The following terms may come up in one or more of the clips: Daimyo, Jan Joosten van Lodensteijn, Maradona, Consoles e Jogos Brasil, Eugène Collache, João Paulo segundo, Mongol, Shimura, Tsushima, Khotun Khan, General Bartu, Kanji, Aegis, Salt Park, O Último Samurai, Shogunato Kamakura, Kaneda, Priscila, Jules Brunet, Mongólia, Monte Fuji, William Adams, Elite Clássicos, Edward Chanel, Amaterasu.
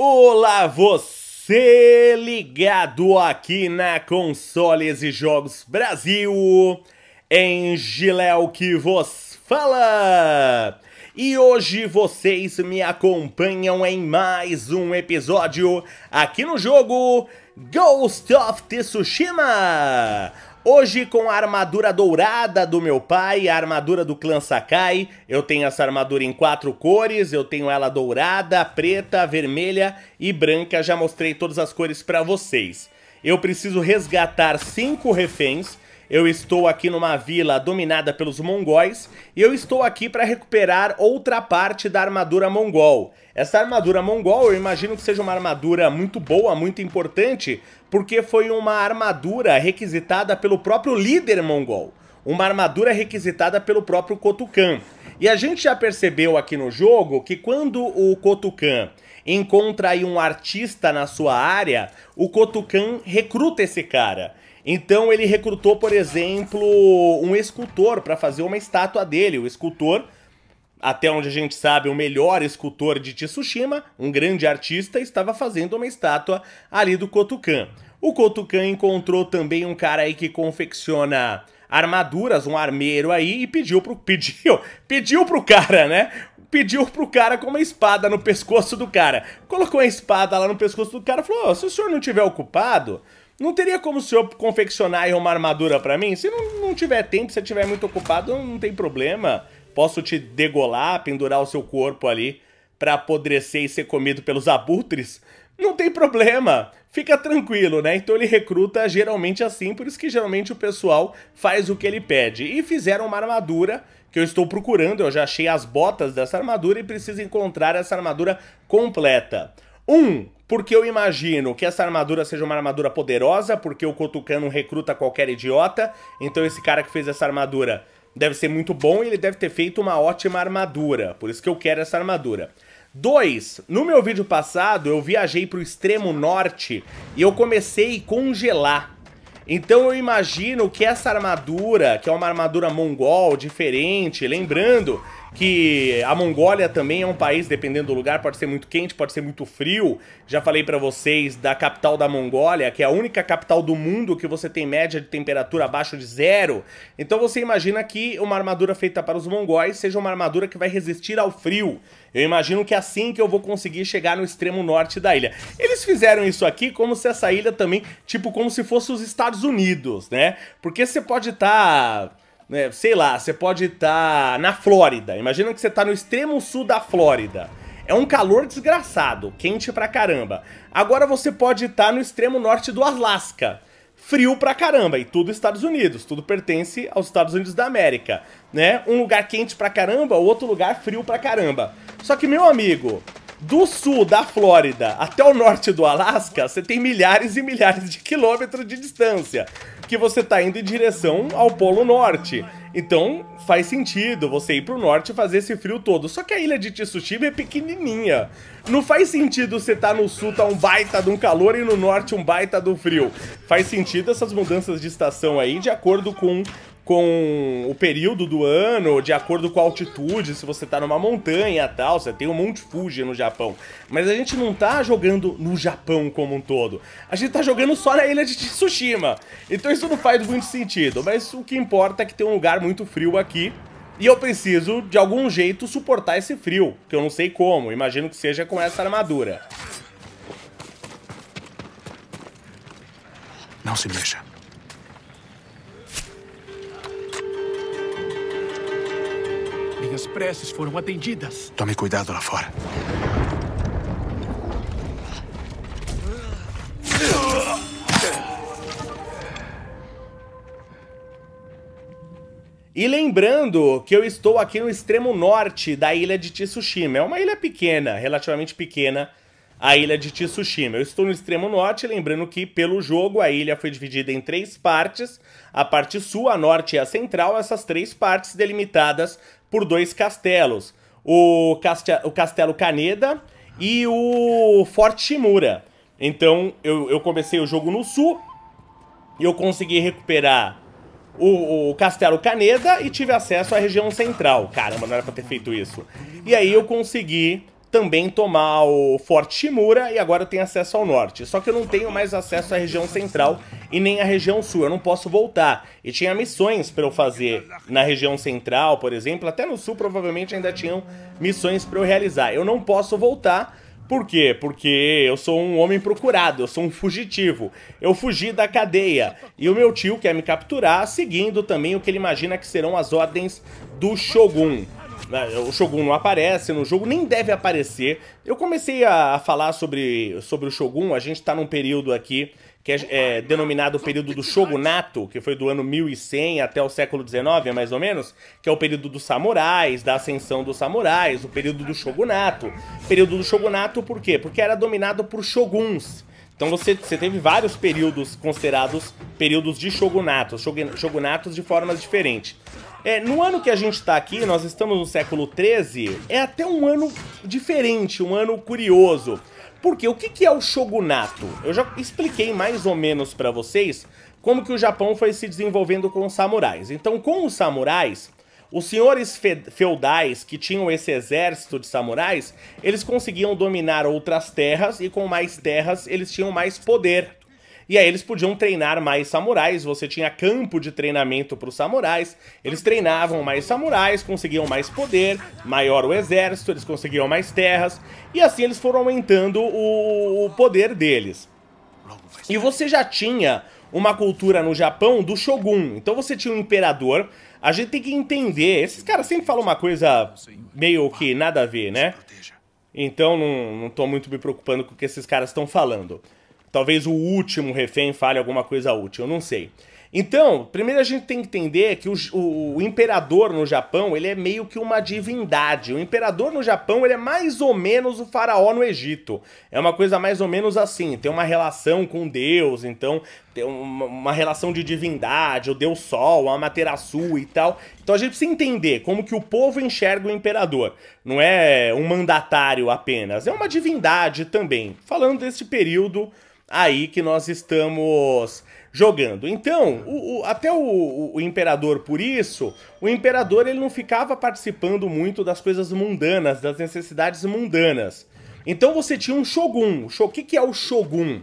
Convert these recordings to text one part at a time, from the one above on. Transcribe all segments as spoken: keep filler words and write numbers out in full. Olá você ligado aqui na Consoles e Jogos Brasil, Eng Leo que vos fala! E hoje vocês me acompanham em mais um episódio aqui no jogo Ghost of Tsushima! Hoje com a armadura dourada do meu pai, a armadura do clã Sakai. Eu tenho essa armadura em quatro cores, eu tenho ela dourada, preta, vermelha e branca. Já mostrei todas as cores pra vocês. Eu preciso resgatar cinco reféns. Eu estou aqui numa vila dominada pelos mongóis e eu estou aqui para recuperar outra parte da armadura mongol. Essa armadura mongol, eu imagino que seja uma armadura muito boa, muito importante, porque foi uma armadura requisitada pelo próprio líder mongol. Uma armadura requisitada pelo próprio Khotun Khan. E a gente já percebeu aqui no jogo que quando o Khotun Khan encontra aí um artista na sua área, o Khotun Khan recruta esse cara. Então ele recrutou, por exemplo, um escultor para fazer uma estátua dele. O escultor, até onde a gente sabe, o melhor escultor de Tsushima, um grande artista, estava fazendo uma estátua ali do Khotun Khan. O Khotun Khan encontrou também um cara aí que confecciona armaduras, um armeiro aí, e pediu pro, pediu, pediu pro cara, né? Pediu pro cara com uma espada no pescoço do cara. Colocou a espada lá no pescoço do cara e falou: oh, se o senhor não estiver ocupado, não teria como o senhor confeccionar aí uma armadura pra mim? Se não, não tiver tempo, se estiver muito ocupado, não tem problema. Posso te degolar, pendurar o seu corpo ali pra apodrecer e ser comido pelos abutres? Não tem problema, fica tranquilo, né? Então ele recruta geralmente assim, por isso que geralmente o pessoal faz o que ele pede. E fizeram uma armadura que eu estou procurando, eu já achei as botas dessa armadura e preciso encontrar essa armadura completa. Um, porque eu imagino que essa armadura seja uma armadura poderosa, porque o Khotun Khan não recruta qualquer idiota, então esse cara que fez essa armadura deve ser muito bom e ele deve ter feito uma ótima armadura, por isso que eu quero essa armadura. Dois, no meu vídeo passado eu viajei para o extremo norte e eu comecei a congelar. Então eu imagino que essa armadura, que é uma armadura mongol diferente, lembrando que a Mongólia também é um país, dependendo do lugar, pode ser muito quente, pode ser muito frio. Já falei pra vocês da capital da Mongólia, que é a única capital do mundo que você tem média de temperatura abaixo de zero. Então você imagina que uma armadura feita para os mongóis seja uma armadura que vai resistir ao frio. Eu imagino que é assim que eu vou conseguir chegar no extremo norte da ilha. Eles fizeram isso aqui como se essa ilha também, tipo, como se fosse os Estados Unidos, né? Porque você pode estar... Tá... sei lá, você pode estar na Flórida. Imagina que você está no extremo sul da Flórida. É um calor desgraçado, quente pra caramba. Agora você pode estar no extremo norte do Alasca. Frio pra caramba, e tudo Estados Unidos, tudo pertence aos Estados Unidos da América, né? Um lugar quente pra caramba, outro lugar frio pra caramba. Só que, meu amigo, do sul da Flórida até o norte do Alasca, você tem milhares e milhares de quilômetros de distância, que você tá indo em direção ao Polo Norte. Então faz sentido você ir pro norte e fazer esse frio todo. Só que a ilha de Tsushima é pequenininha. Não faz sentido você tá no sul, tá um baita de um calor, e no norte um baita do frio. Faz sentido essas mudanças de estação aí, de acordo com... com o período do ano, de acordo com a altitude, se você tá numa montanha e tal, você tem o Monte Fuji no Japão. Mas a gente não tá jogando no Japão como um todo. A gente tá jogando só na ilha de Tsushima. Então isso não faz muito sentido. Mas o que importa é que tem um lugar muito frio aqui. E eu preciso, de algum jeito, suportar esse frio. Que eu não sei como. Imagino que seja com essa armadura. Não se mexa. Minhas preces foram atendidas. Tome cuidado lá fora. E lembrando que eu estou aqui no extremo norte da ilha de Tsushima. É uma ilha pequena, relativamente pequena, a ilha de Tsushima. Eu estou no extremo norte, lembrando que pelo jogo a ilha foi dividida em três partes. A parte sul, a norte e a central, essas três partes delimitadas por dois castelos, o, castel, o Castelo Kaneda e o Forte Shimura. Então eu, eu comecei o jogo no sul e eu consegui recuperar o, o Castelo Kaneda e tive acesso à região central. Caramba, não era pra ter feito isso. E aí eu consegui também tomar o Forte Shimura e agora eu tenho acesso ao norte. Só que eu não tenho mais acesso à região central e nem à região sul, eu não posso voltar. E tinha missões para eu fazer na região central, por exemplo, até no sul provavelmente ainda tinham missões para eu realizar. Eu não posso voltar, por quê? Porque eu sou um homem procurado, eu sou um fugitivo. Eu fugi da cadeia e o meu tio quer me capturar, seguindo também o que ele imagina que serão as ordens do Shogun. O Shogun não aparece no jogo, nem deve aparecer. Eu comecei a falar sobre, sobre o Shogun, a gente está num período aqui que é, é denominado o período do Shogunato, que foi do ano mil e cem até o século dezenove, mais ou menos, que é o período dos samurais, da ascensão dos samurais, o período do Shogunato. Período do Shogunato por quê? Porque era dominado por shoguns. Então você, você teve vários períodos considerados períodos de shogunatos, shogunatos de formas diferentes. É, no ano que a gente está aqui, nós estamos no século treze, é até um ano diferente, um ano curioso. Porque o que, que é o shogunato? Eu já expliquei mais ou menos para vocês como que o Japão foi se desenvolvendo com os samurais. Então, com os samurais, os senhores feudais que tinham esse exército de samurais, eles conseguiam dominar outras terras e com mais terras eles tinham mais poder. E aí eles podiam treinar mais samurais, você tinha campo de treinamento para os samurais, eles treinavam mais samurais, conseguiam mais poder, maior o exército, eles conseguiam mais terras, e assim eles foram aumentando o, o poder deles. E você já tinha uma cultura no Japão do Shogun, então você tinha um imperador. A gente tem que entender, esses caras sempre falam uma coisa meio que nada a ver, né? Então não, não tô muito me preocupando com o que esses caras estão falando. Talvez o último refém fale alguma coisa útil, eu não sei. Então, primeiro a gente tem que entender que o, o, o imperador no Japão, ele é meio que uma divindade. O imperador no Japão, ele é mais ou menos o faraó no Egito. É uma coisa mais ou menos assim, tem uma relação com Deus, então tem uma, uma relação de divindade, o Deus Sol, o Amaterasu e tal. Então a gente precisa entender como que o povo enxerga o imperador. Não é um mandatário apenas, é uma divindade também. Falando desse período aí que nós estamos jogando. Então, o, o, até o, o, o imperador, por isso, o imperador ele não ficava participando muito das coisas mundanas, das necessidades mundanas. Então você tinha um shogun. O que, que é o shogun?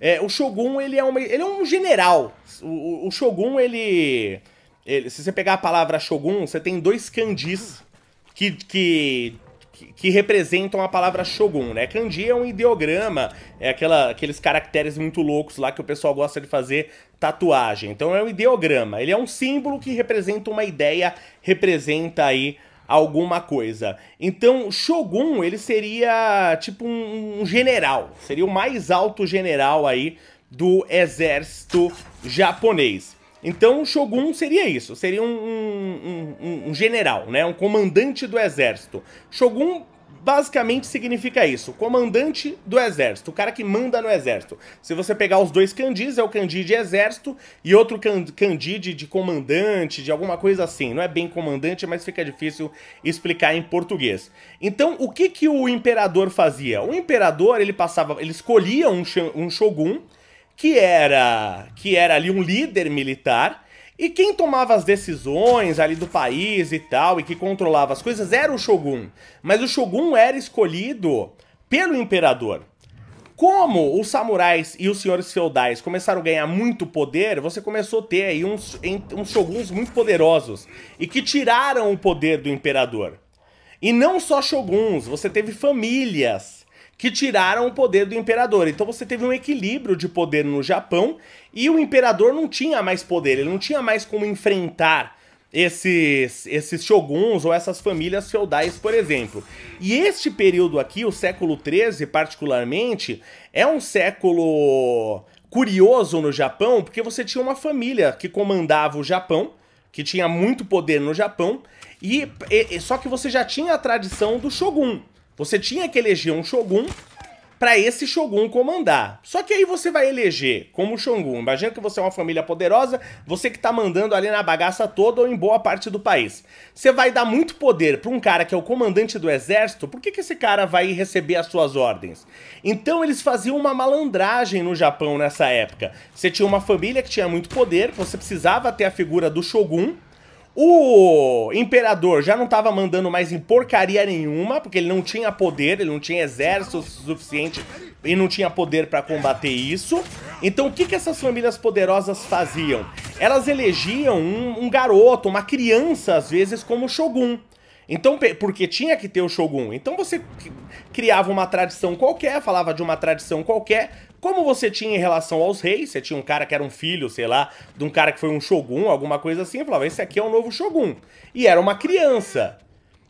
É, o shogun ele é, uma, ele é um general. O, o, o shogun, ele, ele... Se você pegar a palavra shogun, você tem dois kanjis que... que que representam a palavra Shogun, né? Kanji é um ideograma, é aquela, aqueles caracteres muito loucos lá que o pessoal gosta de fazer tatuagem. Então é um ideograma, ele é um símbolo que representa uma ideia, representa aí alguma coisa. Então Shogun, ele seria tipo um, um general, seria o mais alto general aí do exército japonês. Então o Shogun seria isso, seria um, um, um, um general, né? Um comandante do exército. Shogun basicamente significa isso, comandante do exército, o cara que manda no exército. Se você pegar os dois kanjis, é o kanji de exército e outro kanji de, de comandante, de alguma coisa assim. Não é bem comandante, mas fica difícil explicar em português. Então o que, que o imperador fazia? O imperador ele passava, ele escolhia um, um shogun, que era, que era ali um líder militar, e quem tomava as decisões ali do país e tal, e que controlava as coisas, era o Shogun. Mas o Shogun era escolhido pelo imperador. Como os samurais e os senhores feudais começaram a ganhar muito poder, você começou a ter aí uns, uns shoguns muito poderosos, e que tiraram o poder do imperador. E não só shoguns, você teve famílias que tiraram o poder do imperador. Então você teve um equilíbrio de poder no Japão e o imperador não tinha mais poder, ele não tinha mais como enfrentar esses, esses shoguns ou essas famílias feudais, por exemplo. E este período aqui, o século treze particularmente, é um século curioso no Japão, porque você tinha uma família que comandava o Japão, que tinha muito poder no Japão, e, e só que você já tinha a tradição do shogun. Você tinha que eleger um shogun para esse shogun comandar. Só que aí você vai eleger como shogun. Imagina que você é uma família poderosa, você que está mandando ali na bagaça toda ou em boa parte do país. Você vai dar muito poder para um cara que é o comandante do exército, por que, que esse cara vai receber as suas ordens? Então eles faziam uma malandragem no Japão nessa época. Você tinha uma família que tinha muito poder, você precisava ter a figura do shogun, O imperador já não estava mandando mais em porcaria nenhuma, porque ele não tinha poder, ele não tinha exército suficiente e não tinha poder para combater isso. Então o que, que essas famílias poderosas faziam? Elas elegiam um, um garoto, uma criança às vezes, como Shogun. Então, porque tinha que ter o Shogun. Então você criava uma tradição qualquer, falava de uma tradição qualquer, como você tinha em relação aos reis. Você tinha um cara que era um filho, sei lá, de um cara que foi um Shogun, alguma coisa assim, falava, esse aqui é o novo Shogun. E era uma criança.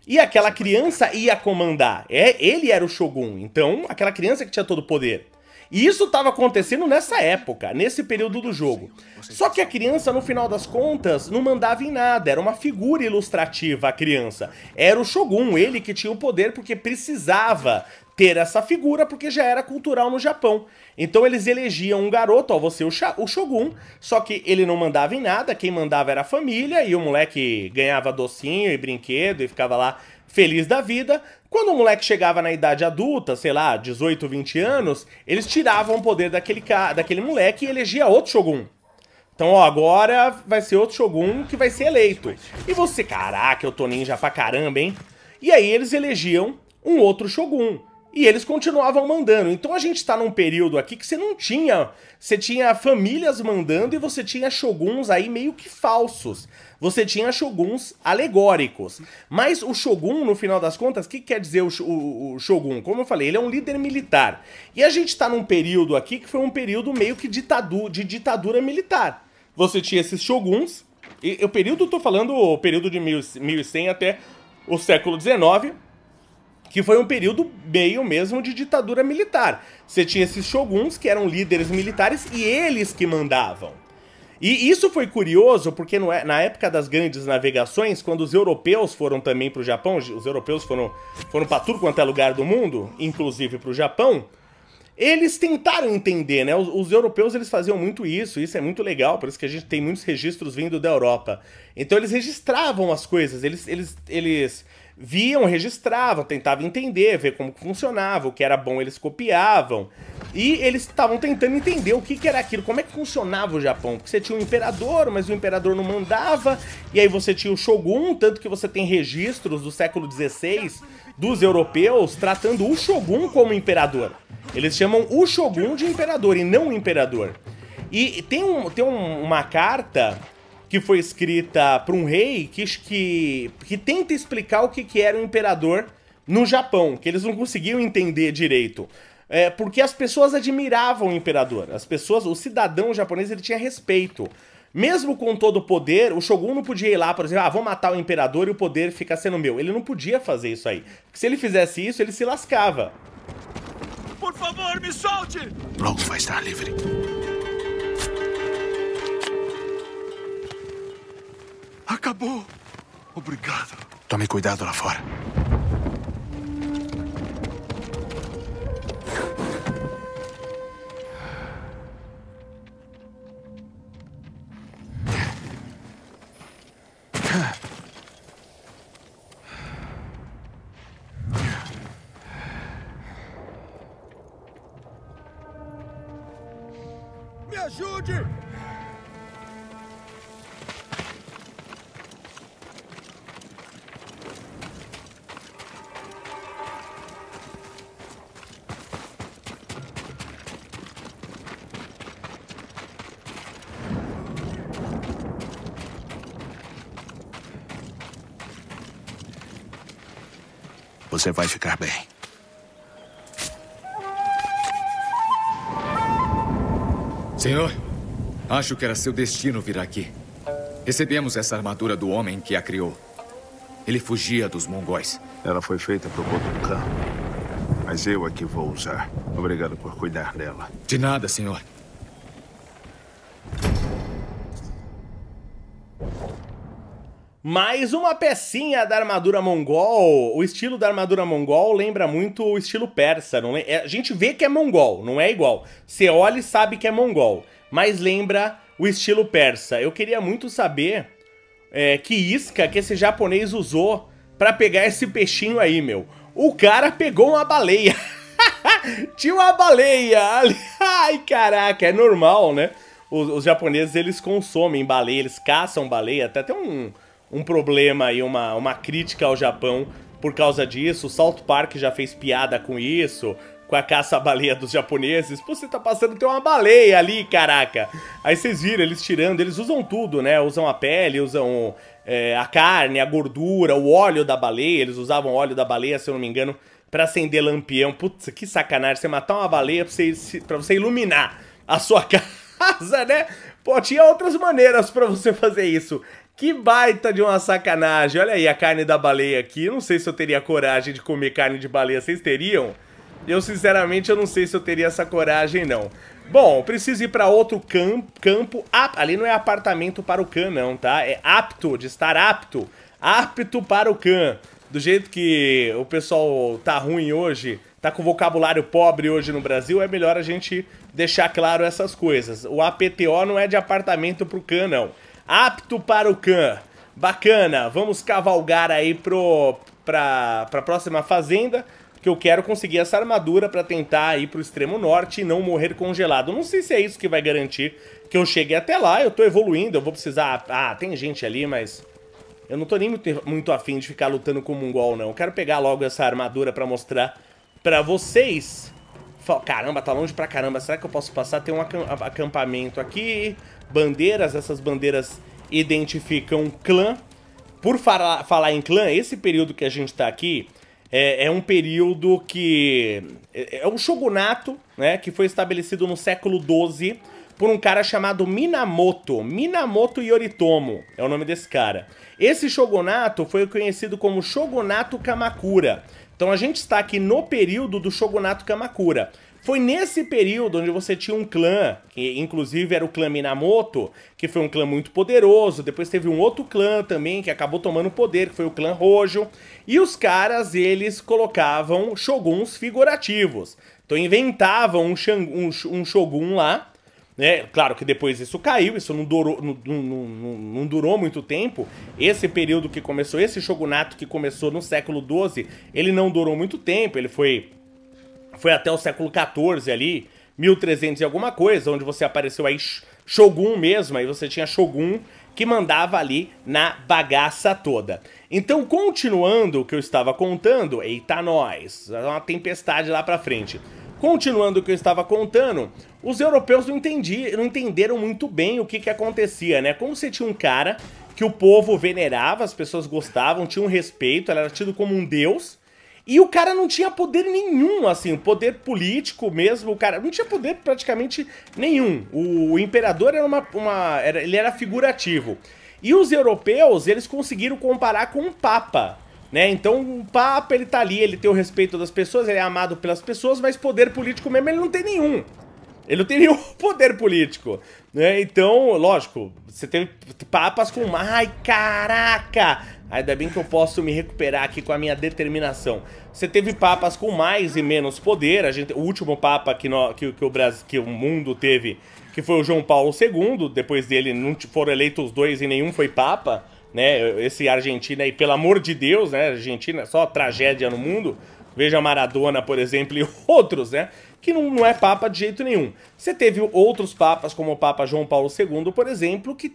E aquela criança ia comandar. É, ele era o Shogun. Então, aquela criança que tinha todo o poder. E isso estava acontecendo nessa época, nesse período do jogo. Só que a criança, no final das contas, não mandava em nada. Era uma figura ilustrativa a criança. Era o Shogun, ele que tinha o poder, porque precisava ter essa figura, porque já era cultural no Japão. Então eles elegiam um garoto, ó, você o Shogun, só que ele não mandava em nada, quem mandava era a família, e o moleque ganhava docinho e brinquedo e ficava lá feliz da vida. Quando o moleque chegava na idade adulta, sei lá, dezoito, vinte anos, eles tiravam o poder daquele, ca... daquele moleque e elegia outro Shogun. Então, ó, agora vai ser outro Shogun que vai ser eleito. E você, caraca, eu tô ninja pra caramba, hein? E aí eles elegiam um outro Shogun. E eles continuavam mandando. Então a gente tá num período aqui que você não tinha... Você tinha famílias mandando e você tinha shoguns aí meio que falsos. Você tinha shoguns alegóricos. Mas o shogun, no final das contas, o que quer dizer o, o, o shogun? Como eu falei, ele é um líder militar. E a gente tá num período aqui que foi um período meio que ditadu, de ditadura militar. Você tinha esses shoguns. E o período, tô falando o período de mil e cem até o século dezenove... que foi um período meio mesmo de ditadura militar. Você tinha esses shoguns que eram líderes militares e eles que mandavam. E isso foi curioso porque na época das grandes navegações, quando os europeus foram também para o Japão, os europeus foram, foram para tudo quanto é lugar do mundo, inclusive para o Japão, eles tentaram entender, né? Os, os europeus eles faziam muito isso, isso é muito legal, por isso que a gente tem muitos registros vindo da Europa. Então eles registravam as coisas, eles... eles, eles viam, registravam, tentavam entender, ver como funcionava, o que era bom eles copiavam. E eles estavam tentando entender o que, que era aquilo, como é que funcionava o Japão. Porque você tinha um imperador, mas o imperador não mandava. E aí você tinha o Shogun, tanto que você tem registros do século dezesseis dos europeus tratando o Shogun como imperador. Eles chamam o Shogun de imperador e não o imperador. E tem, um, tem um, uma carta... que foi escrita por um rei que, que, que tenta explicar o que, que era o imperador no Japão, que eles não conseguiam entender direito. É, porque as pessoas admiravam o imperador, as pessoas, o cidadão japonês ele tinha respeito. Mesmo com todo o poder, o Shogun não podia ir lá, por exemplo, ah, vou matar o imperador e o poder fica sendo meu. Ele não podia fazer isso aí, porque se ele fizesse isso, ele se lascava. Por favor, me solte! Logo vai estar livre. Acabou. Obrigado. Tome cuidado lá fora. Me ajude! Você vai ficar bem. Senhor, acho que era seu destino vir aqui. Recebemos essa armadura do homem que a criou. Ele fugia dos mongóis. Ela foi feita por Khotun Khan, mas eu aqui vou usar. Obrigado por cuidar dela. De nada, senhor. Mais uma pecinha da armadura mongol. O estilo da armadura mongol lembra muito o estilo persa. Não lembra? A gente vê que é mongol, não é igual. Você olha e sabe que é mongol, mas lembra o estilo persa. Eu queria muito saber é, que isca que esse japonês usou pra pegar esse peixinho aí, meu. O cara pegou uma baleia. Tinha uma baleia ali. Ai, caraca, é normal, né? Os, os japoneses, eles consomem baleia, eles caçam baleia. Até tem um... um problema e uma, uma crítica ao Japão por causa disso. O Salt Park já fez piada com isso, com a caça-baleia dos japoneses. Pô, você tá passando, tem uma baleia ali, caraca. Aí vocês viram, eles tirando, eles usam tudo, né? Usam a pele, usam é, a carne, a gordura, o óleo da baleia. Eles usavam óleo da baleia, se eu não me engano, pra acender lampião. Putz, que sacanagem, você matar uma baleia pra você, pra você iluminar a sua casa, né? Pô, tinha outras maneiras pra você fazer isso. Que baita de uma sacanagem. Olha aí a carne da baleia aqui. Eu não sei se eu teria coragem de comer carne de baleia. Vocês teriam? Eu, sinceramente, eu não sei se eu teria essa coragem, não. Bom, preciso ir pra outro campo. campo ali não é apartamento para o Khan, não, tá? É apto, de estar apto. Apto para o Khan. Do jeito que o pessoal tá ruim hoje, tá com vocabulário pobre hoje no Brasil, é melhor a gente deixar claro essas coisas. O A P T O não é de apartamento pro Khan, não. Apto para o Khan. Bacana. Vamos cavalgar aí pro, pra, pra próxima fazenda, que eu quero conseguir essa armadura pra tentar ir pro extremo norte e não morrer congelado. Não sei se é isso que vai garantir que eu chegue até lá. Eu tô evoluindo, eu vou precisar... Ah, tem gente ali, mas... eu não tô nem muito, muito afim de ficar lutando com o mongol, não. Eu quero pegar logo essa armadura pra mostrar pra vocês. Caramba, tá longe pra caramba. Será que eu posso passar? Tem um acampamento aqui. Bandeiras, essas bandeiras identificam um clã. Por falar, falar em clã, esse período que a gente tá aqui... É, é um período que... é um shogunato, né, que foi estabelecido no século doze por um cara chamado Minamoto. Minamoto Yoritomo é o nome desse cara. Esse shogunato foi conhecido como Shogunato Kamakura. Então a gente está aqui no período do Shogunato Kamakura. Foi nesse período onde você tinha um clã, que inclusive era o clã Minamoto, que foi um clã muito poderoso. Depois teve um outro clã também, que acabou tomando poder, que foi o clã Hojo. E os caras, eles colocavam shoguns figurativos. Então inventavam um, um, um shogun lá, né? Claro que depois isso caiu, isso não durou, não, não, não, não durou muito tempo. Esse período que começou, esse shogunato que começou no século doze, ele não durou muito tempo, ele foi... foi até o século quatorze ali, mil e trezentos e alguma coisa, onde você apareceu aí Shogun mesmo, aí você tinha Shogun que mandava ali na bagaça toda. Então, continuando o que eu estava contando, eita nós, uma tempestade lá pra frente. Continuando o que eu estava contando, os europeus não, entendi, não entenderam muito bem o que que acontecia, né? Como você tinha um cara que o povo venerava, as pessoas gostavam, tinham respeito, ele era tido como um deus, e o cara não tinha poder nenhum, assim, poder político mesmo, o cara não tinha poder praticamente nenhum. O imperador era uma... uma era, ele era figurativo. E os europeus, eles conseguiram comparar com um papa, né? Então, o papa, ele tá ali, ele tem o respeito das pessoas, ele é amado pelas pessoas, mas poder político mesmo ele não tem nenhum. Ele não tem nenhum poder político, né? Então, lógico, você teve papas com... ai, caraca! Ainda bem que eu posso me recuperar aqui com a minha determinação. Você teve papas com mais e menos poder. A gente, o último papa que, no, que, que, o Brasil, que o mundo teve, que foi o João Paulo segundo. Depois dele não foram eleitos os dois e nenhum foi papa, né? Esse Argentina aí, pelo amor de Deus, né? Argentina, só tragédia no mundo. Veja Maradona, por exemplo, e outros, né? Que não, não é papa de jeito nenhum. Você teve outros papas, como o Papa João Paulo segundo, por exemplo, que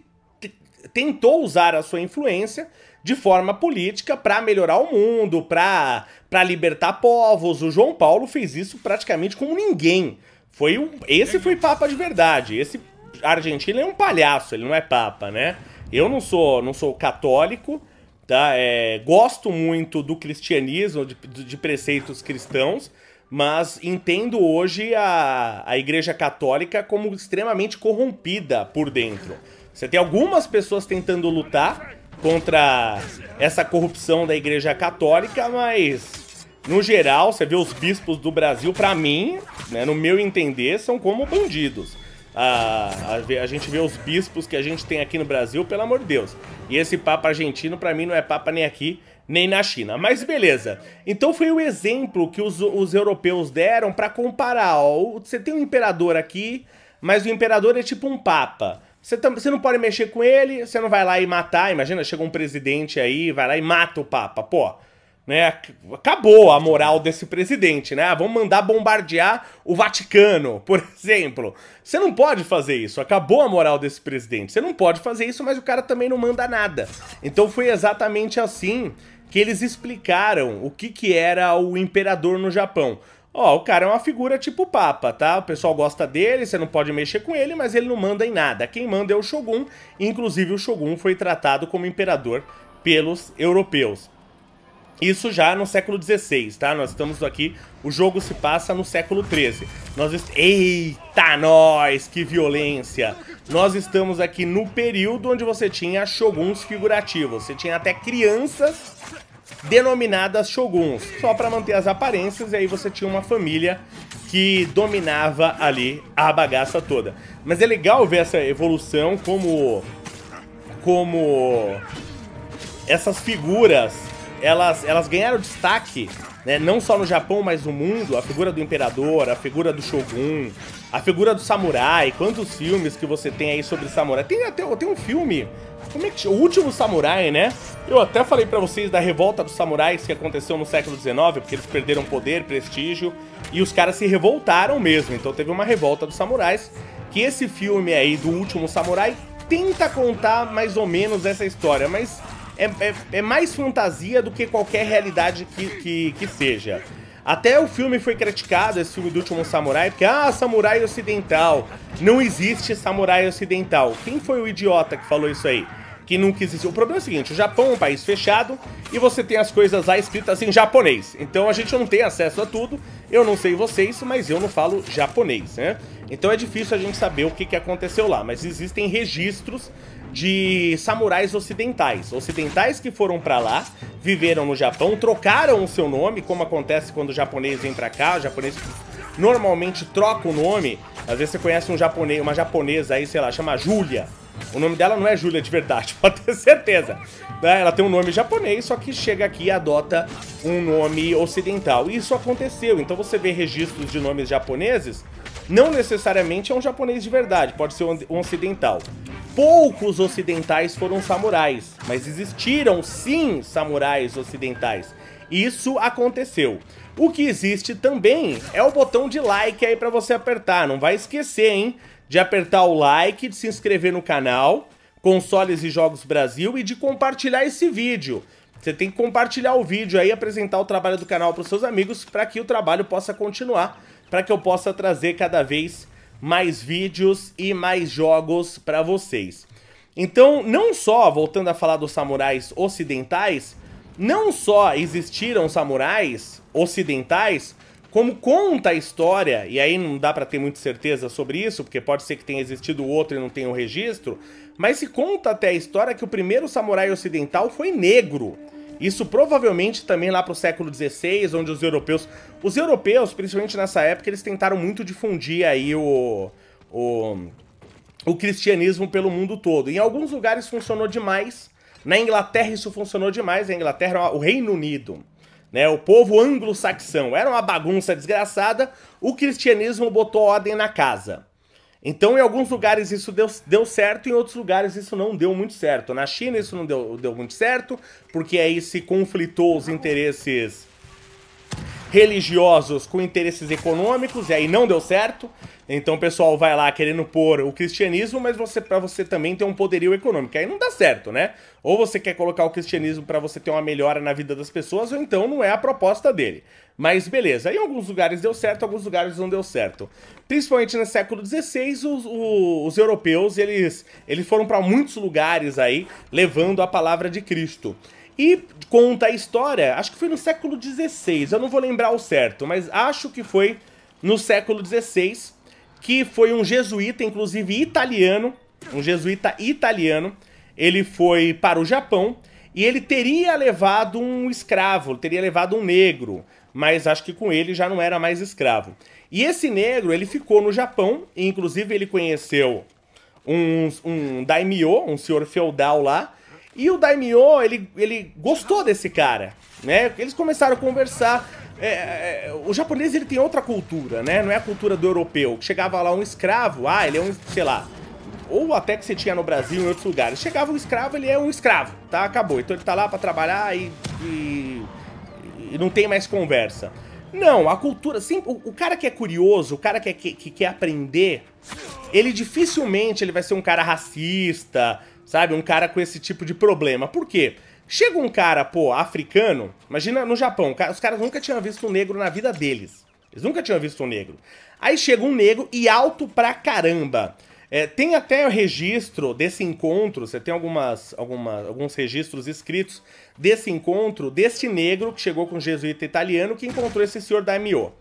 tentou usar a sua influência de forma política para melhorar o mundo, para para libertar povos. O João Paulo fez isso praticamente como ninguém. Foi um, esse foi papa de verdade. Esse argentino é um palhaço, ele não é papa, né? Eu não sou, não sou católico, tá? É, gosto muito do cristianismo, de, de preceitos cristãos, mas entendo hoje a, a Igreja Católica como extremamente corrompida por dentro. Você tem algumas pessoas tentando lutar contra essa corrupção da Igreja Católica, mas no geral, você vê os bispos do Brasil, pra mim, né, no meu entender, são como bandidos. A, a, a gente vê os bispos que a gente tem aqui no Brasil, pelo amor de Deus. E esse Papa argentino, pra mim, não é Papa nem aqui, nem na China. Mas beleza. Então foi o exemplo que os, os europeus deram pra comparar. Ó, você tem um imperador aqui, mas o imperador é tipo um Papa. Você, tam, você não pode mexer com ele, você não vai lá e matar. Imagina, chega um presidente aí, vai lá e mata o Papa. Pô, né? Acabou a moral desse presidente, né? Ah, vamos mandar bombardear o Vaticano, por exemplo. Você não pode fazer isso, acabou a moral desse presidente. Você não pode fazer isso, mas o cara também não manda nada. Então foi exatamente assim que eles explicaram o que, que era o imperador no Japão. Ó, oh, o cara é uma figura tipo Papa, tá? O pessoal gosta dele, você não pode mexer com ele, mas ele não manda em nada. Quem manda é o Shogun, inclusive o Shogun foi tratado como imperador pelos europeus. Isso já no século dezesseis, tá? Nós estamos aqui, o jogo se passa no século treze. Nós est... Eita, nós! Que violência! Nós estamos aqui no período onde você tinha Shoguns figurativos. Você tinha até crianças denominadas Shoguns, só para manter as aparências, e aí você tinha uma família que dominava ali a bagaça toda. Mas é legal ver essa evolução, como como essas figuras, elas, elas ganharam destaque, né? Não só no Japão, mas no mundo, a figura do imperador, a figura do Shogun, a figura do samurai. Quantos filmes que você tem aí sobre samurai? Tem até tem um filme, como é que chama? O Último Samurai, né? Eu até falei pra vocês da revolta dos samurais que aconteceu no século dezenove, porque eles perderam poder, prestígio, e os caras se revoltaram mesmo. Então teve uma revolta dos samurais, que esse filme aí, do Último Samurai, tenta contar mais ou menos essa história, mas é, é, é mais fantasia do que qualquer realidade que, que, que seja. Até o filme foi criticado, esse filme do Último Samurai, porque, ah, samurai ocidental, não existe samurai ocidental. Quem foi o idiota que falou isso aí? Que nunca existiu. O problema é o seguinte, o Japão é um país fechado e você tem as coisas lá escritas em japonês. Então a gente não tem acesso a tudo, eu não sei vocês, mas eu não falo japonês, né? Então é difícil a gente saber o que, que aconteceu lá, mas existem registros de samurais ocidentais, ocidentais que foram pra lá, viveram no Japão, trocaram o seu nome, como acontece quando o japonês vem pra cá, o japonês normalmente troca o nome. Às vezes você conhece um japonês, uma japonesa aí, sei lá, chama Júlia. O nome dela não é Júlia de verdade, pode ter certeza. Ela tem um nome japonês, só que chega aqui e adota um nome ocidental. E isso aconteceu, então você vê registros de nomes japoneses, não necessariamente é um japonês de verdade, pode ser um ocidental. Poucos ocidentais foram samurais, mas existiram sim samurais ocidentais. Isso aconteceu. O que existe também é o botão de like aí pra você apertar, não vai esquecer, hein? De apertar o like, de se inscrever no canal, Consoles e Jogos Brasil, e de compartilhar esse vídeo. Você tem que compartilhar o vídeo aí, apresentar o trabalho do canal para os seus amigos, para que o trabalho possa continuar, para que eu possa trazer cada vez mais vídeos e mais jogos para vocês. Então, não só, voltando a falar dos samurais ocidentais, não só existiram samurais ocidentais, como conta a história, e aí não dá pra ter muita certeza sobre isso, porque pode ser que tenha existido outro e não tenha o registro, mas se conta até a história que o primeiro samurai ocidental foi negro. Isso provavelmente também lá pro século dezesseis, onde os europeus... Os europeus, principalmente nessa época, eles tentaram muito difundir aí o... o, o cristianismo pelo mundo todo. Em alguns lugares funcionou demais, na Inglaterra isso funcionou demais, a Inglaterra, o Reino Unido... Né, o povo anglo-saxão, era uma bagunça desgraçada, o cristianismo botou ordem na casa. Então em alguns lugares isso deu, deu certo, em outros lugares isso não deu muito certo. Na China isso não deu, deu muito certo, porque aí se conflitou os interesses religiosos com interesses econômicos, e aí não deu certo. Então o pessoal vai lá querendo pôr o cristianismo, mas você, pra você também ter um poderio econômico. Aí não dá certo, né? Ou você quer colocar o cristianismo pra você ter uma melhora na vida das pessoas, ou então não é a proposta dele. Mas beleza, aí em alguns lugares deu certo, em alguns lugares não deu certo. Principalmente no século dezesseis, os, os, os europeus, eles, eles foram pra muitos lugares aí, levando a palavra de Cristo. E conta a história, acho que foi no século dezesseis, eu não vou lembrar o certo, mas acho que foi no século dezesseis, que foi um jesuíta, inclusive italiano, um jesuíta italiano, ele foi para o Japão e ele teria levado um escravo, teria levado um negro, mas acho que com ele já não era mais escravo. E esse negro, ele ficou no Japão, e inclusive ele conheceu um, um daimyo, um senhor feudal lá, e o daimyo, ele, ele gostou desse cara, né? Eles começaram a conversar. É, é, o japonês, ele tem outra cultura, né? Não é a cultura do europeu. Chegava lá um escravo, ah, ele é um, sei lá... Ou até que você tinha no Brasil, em outros lugares. Chegava um escravo, ele é um escravo, tá? Acabou. Então ele tá lá pra trabalhar e... e e não tem mais conversa. Não, a cultura... Sim, o, o cara que é curioso, o cara que, é, que, que quer aprender, ele dificilmente ele vai ser um cara racista, sabe? Um cara com esse tipo de problema. Por quê? Chega um cara, pô, africano... Imagina no Japão, os caras nunca tinham visto um negro na vida deles. Eles nunca tinham visto um negro. Aí chega um negro e alto pra caramba. É, tem até o registro desse encontro, você tem algumas, alguma, alguns registros escritos desse encontro, desse negro que chegou com um jesuíta italiano que encontrou esse senhor Daimyo.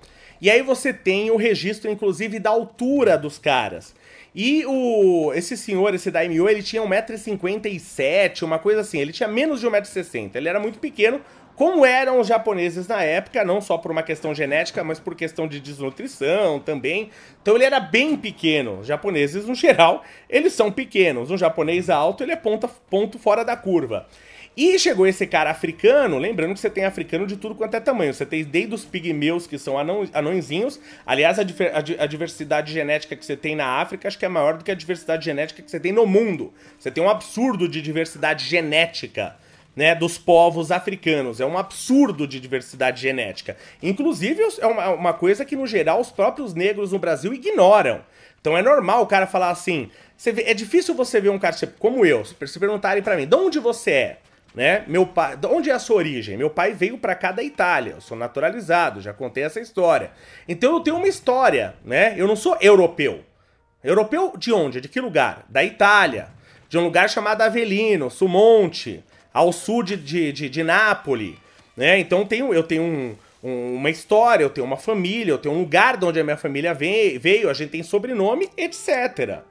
E aí você tem o registro, inclusive, da altura dos caras. E o, esse senhor, esse Daimyo, ele tinha um metro e cinquenta e sete, uma coisa assim, ele tinha menos de um metro e sessenta, ele era muito pequeno, como eram os japoneses na época, não só por uma questão genética, mas por questão de desnutrição também. Então ele era bem pequeno. Os japoneses, no geral, eles são pequenos. Um japonês alto, ele é ponta, ponto fora da curva. E chegou esse cara africano, lembrando que você tem africano de tudo quanto é tamanho. Você tem desde os pigmeus, que são anão, anõezinhos. Aliás, a, a, a diversidade genética que você tem na África, acho que é maior do que a diversidade genética que você tem no mundo. Você tem um absurdo de diversidade genética, né, dos povos africanos. É um absurdo de diversidade genética. Inclusive, é uma, uma coisa que, no geral, os próprios negros no Brasil ignoram. Então é normal o cara falar assim... Você vê, é difícil você ver um cara como eu, se perguntarem pra mim, de onde você é? Né? Meu pai, de onde é a sua origem? Meu pai veio pra cá da Itália, eu sou naturalizado, já contei essa história. Então eu tenho uma história, né? Eu não sou europeu. Europeu de onde? De que lugar? Da Itália. De um lugar chamado Avelino, Sumonte... ao sul de, de, de, de Nápoles, né? Então tenho, eu tenho um, um, uma história, eu tenho uma família, eu tenho um lugar de onde a minha família veio, veio a gente tem sobrenome, etcétera.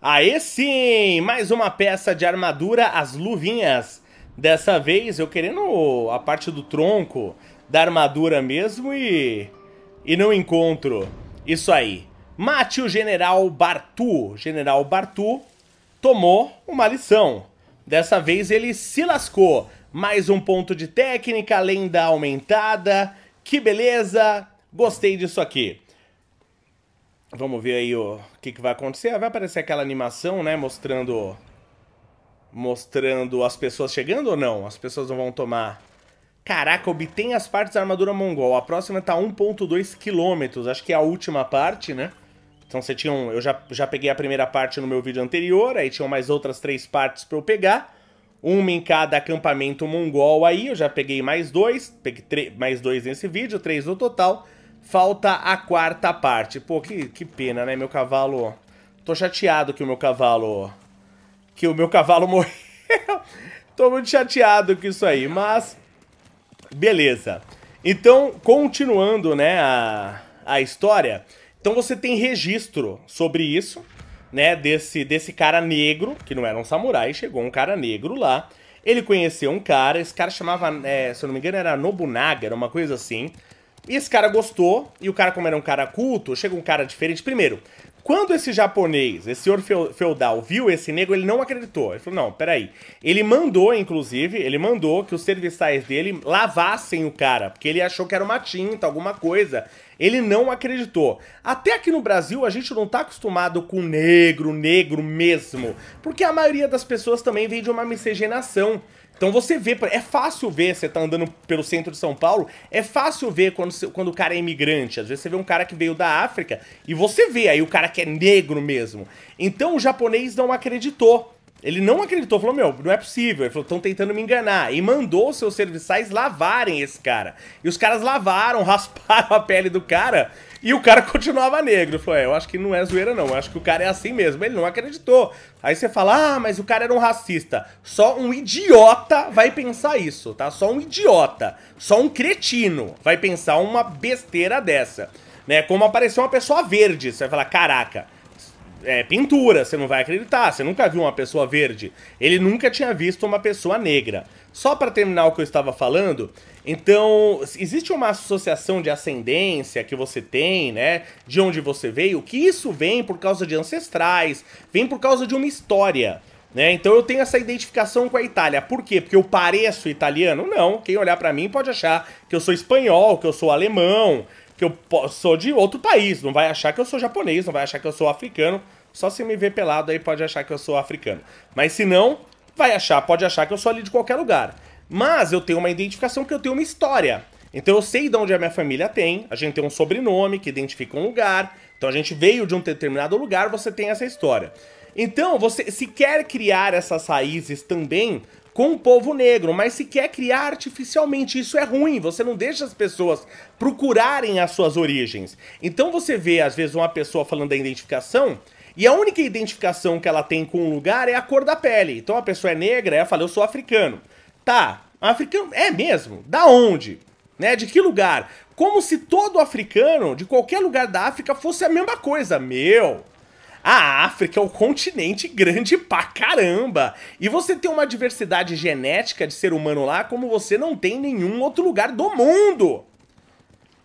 Aí sim, mais uma peça de armadura, as luvinhas. Dessa vez eu querendo a parte do tronco da armadura mesmo e, e não encontro. Isso aí. Mate o General Bartu. General Bartu tomou uma lição. Dessa vez ele se lascou. Mais um ponto de técnica, lenda aumentada. Que beleza, gostei disso aqui. Vamos ver aí o que, que vai acontecer. Vai aparecer aquela animação, né? Mostrando mostrando as pessoas chegando ou não? As pessoas não vão tomar... Caraca, obtém as partes da armadura mongol. A próxima tá um ponto dois quilômetros. Acho que é a última parte, né? Então você tinha um... Eu já, já peguei a primeira parte no meu vídeo anterior. Aí tinham mais outras três partes pra eu pegar. Uma em cada acampamento mongol aí. Eu já peguei mais dois. Peguei três, mais dois nesse vídeo. Três no total. Falta a quarta parte. Pô, que, que pena, né? Meu cavalo... Tô chateado que o meu cavalo... Que o meu cavalo morreu. Tô muito chateado com isso aí, mas... Beleza. Então, continuando, né, a, a história, então você tem registro sobre isso, né, desse, desse cara negro, que não era um samurai, chegou um cara negro lá, ele conheceu um cara, esse cara chamava, é, se eu não me engano, era Nobunaga, era uma coisa assim, e esse cara gostou, e o cara, como era um cara culto, chegou um cara diferente. Primeiro, quando esse japonês, esse senhor feudal, viu esse negro, ele não acreditou. Ele falou, não, peraí. Ele mandou, inclusive, ele mandou que os serviçais dele lavassem o cara, porque ele achou que era uma tinta, alguma coisa. Ele não acreditou. Até aqui no Brasil, a gente não tá acostumado com negro, negro mesmo, porque a maioria das pessoas também vem de uma miscigenação. Então você vê, é fácil ver, você tá andando pelo centro de São Paulo, é fácil ver quando, quando o cara é imigrante. Às vezes você vê um cara que veio da África e você vê aí o cara que é negro mesmo. Então o japonês não acreditou. Ele não acreditou, falou, meu, não é possível. Ele falou, estão tentando me enganar. E mandou seus serviçais lavarem esse cara. E os caras lavaram, rasparam a pele do cara e o cara continuava negro. Ele falou, é, eu acho que não é zoeira não, eu acho que o cara é assim mesmo. Ele não acreditou. Aí você fala, ah, mas o cara era um racista. Só um idiota vai pensar isso, tá? Só um idiota, só um cretino vai pensar uma besteira dessa, né? Como apareceu uma pessoa verde, você vai falar, caraca, é pintura, você não vai acreditar, você nunca viu uma pessoa verde. Ele nunca tinha visto uma pessoa negra. Só pra terminar o que eu estava falando, então, existe uma associação de ascendência que você tem, né, de onde você veio, que isso vem por causa de ancestrais, vem por causa de uma história, né? Então eu tenho essa identificação com a Itália. Por quê? Porque eu pareço italiano? Não, quem olhar pra mim pode achar que eu sou espanhol, que eu sou alemão, que eu sou de outro país, não vai achar que eu sou japonês, não vai achar que eu sou africano, só se me ver pelado aí pode achar que eu sou africano. Mas se não, vai achar, pode achar que eu sou ali de qualquer lugar. Mas eu tenho uma identificação porque eu tenho uma história. Então eu sei de onde a minha família tem, a gente tem um sobrenome que identifica um lugar, então a gente veio de um determinado lugar, você tem essa história. Então, você se quer criar essas raízes também com o povo negro, mas se quer criar artificialmente, isso é ruim, você não deixa as pessoas procurarem as suas origens. Então você vê, às vezes, uma pessoa falando da identificação, e a única identificação que ela tem com o lugar é a cor da pele. Então a pessoa é negra, ela fala, eu sou africano. Tá, africano, é mesmo? Da onde? Né? De que lugar? Como se todo africano, de qualquer lugar da África, fosse a mesma coisa, meu... A África é um continente grande pra caramba. E você tem uma diversidade genética de ser humano lá como você não tem em nenhum outro lugar do mundo.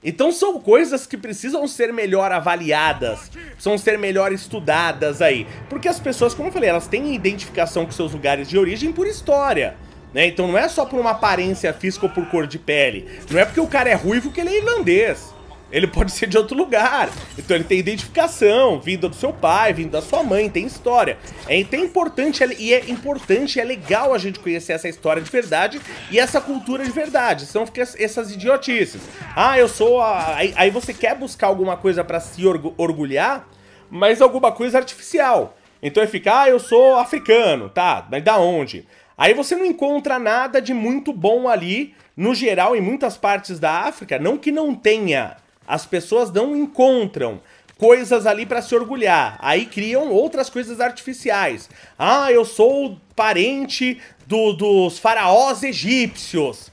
Então são coisas que precisam ser melhor avaliadas, precisam ser melhor estudadas aí. Porque as pessoas, como eu falei, elas têm identificação com seus lugares de origem por história, né? Então não é só por uma aparência física ou por cor de pele. Não é porque o cara é ruivo que ele é irlandês. Ele pode ser de outro lugar, então ele tem identificação, vindo do seu pai, vindo da sua mãe, tem história. É, então é importante, e é importante, é legal a gente conhecer essa história de verdade e essa cultura de verdade, senão fica essas idiotices. Ah, eu sou... A... Aí você quer buscar alguma coisa pra se orgulhar, mas alguma coisa artificial. Então é ficar, ah, eu sou africano, tá, mas da onde? Aí você não encontra nada de muito bom ali, no geral, em muitas partes da África, não que não tenha... As pessoas não encontram coisas ali pra se orgulhar. Aí criam outras coisas artificiais. Ah, eu sou parente do, dos faraós egípcios.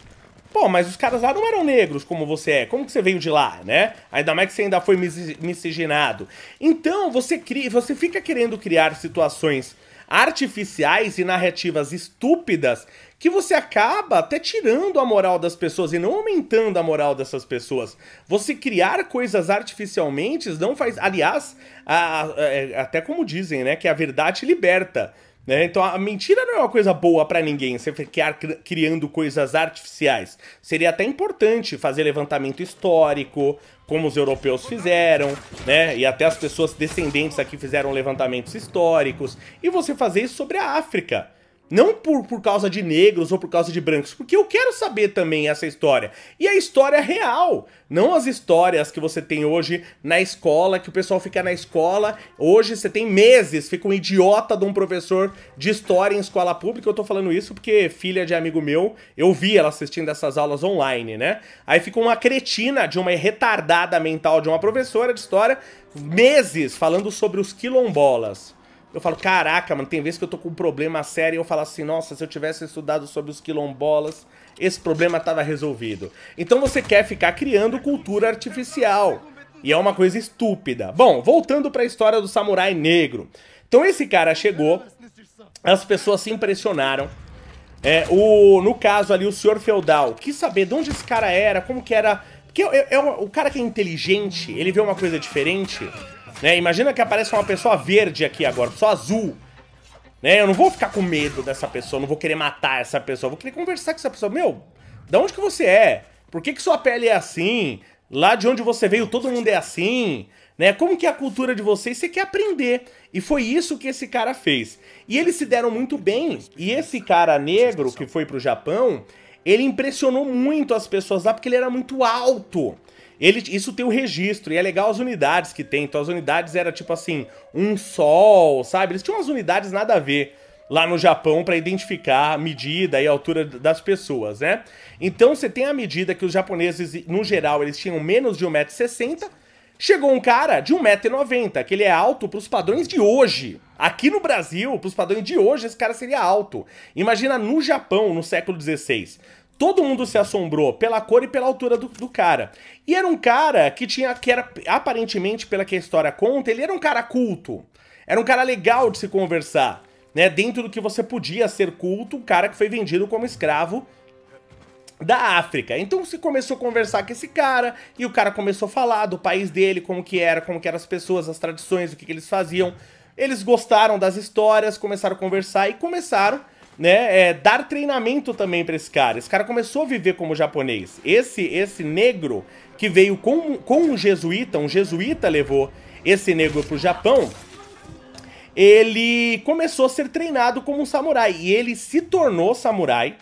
Pô, mas os caras lá não eram negros como você é. Como que você veio de lá, né? Ainda mais que você ainda foi miscigenado. Então, você, cria, você fica querendo criar situações artificiais e narrativas estúpidas que você acaba até tirando a moral das pessoas e não aumentando a moral dessas pessoas. Você criar coisas artificialmente não faz... Aliás, a, a, a, até como dizem, né? Que a verdade liberta, né? Então a mentira não é uma coisa boa pra ninguém, você ficar criando coisas artificiais. Seria até importante fazer levantamento histórico, como os europeus fizeram, né? E até as pessoas descendentes aqui fizeram levantamentos históricos. E você fazer isso sobre a África. Não por, por causa de negros ou por causa de brancos, porque eu quero saber também essa história. E a história real, não as histórias que você tem hoje na escola, que o pessoal fica na escola. Hoje você tem meses, fica um idiota de um professor de história em escola pública. Eu tô falando isso porque filha de amigo meu, eu vi ela assistindo essas aulas online, né? Aí fica uma cretina de uma retardada mental de uma professora de história, meses falando sobre os quilombolas. Eu falo, caraca, mano, tem vezes que eu tô com um problema sério e eu falo assim, nossa, se eu tivesse estudado sobre os quilombolas, esse problema tava resolvido. Então você quer ficar criando cultura artificial. E é uma coisa estúpida. Bom, voltando pra história do samurai negro. Então esse cara chegou, as pessoas se impressionaram. É, o, no caso ali, o senhor feudal quis saber de onde esse cara era, como que era... Porque é, é, é, o cara que é inteligente, ele vê uma coisa diferente... Né? Imagina que aparece uma pessoa verde aqui agora, só azul, né? Eu não vou ficar com medo dessa pessoa, não vou querer matar essa pessoa, vou querer conversar com essa pessoa. Meu, da onde que você é? Por que que sua pele é assim? Lá de onde você veio todo mundo é assim, né? Como que é a cultura de vocês? Você quer aprender. E foi isso que esse cara fez. E eles se deram muito bem. E esse cara negro que foi pro Japão, ele impressionou muito as pessoas lá porque ele era muito alto. Ele, isso tem o registro, e é legal as unidades que tem. Então as unidades era tipo assim, um sol, sabe? Eles tinham umas unidades nada a ver lá no Japão pra identificar a medida e a altura das pessoas, né? Então você tem a medida que os japoneses, no geral, eles tinham menos de um metro e sessenta. Chegou um cara de um metro e noventa, que ele é alto pros padrões de hoje. Aqui no Brasil, pros padrões de hoje, esse cara seria alto. Imagina no Japão, no século dezesseis. Todo mundo se assombrou pela cor e pela altura do, do cara. E era um cara que tinha, que era, aparentemente, pela que a história conta, ele era um cara culto. Era um cara legal de se conversar, né? Dentro do que você podia ser culto, um cara que foi vendido como escravo da África. Então você começou a conversar com esse cara, e o cara começou a falar do país dele, como que era, como que eram as pessoas, as tradições, o que, que eles faziam. Eles gostaram das histórias, começaram a conversar e começaram... Né, é, dar treinamento também pra esse cara. Esse cara começou a viver como japonês. Esse, esse negro que veio com, com um jesuíta, um jesuíta levou esse negro pro Japão, ele começou a ser treinado como um samurai. E ele se tornou samurai.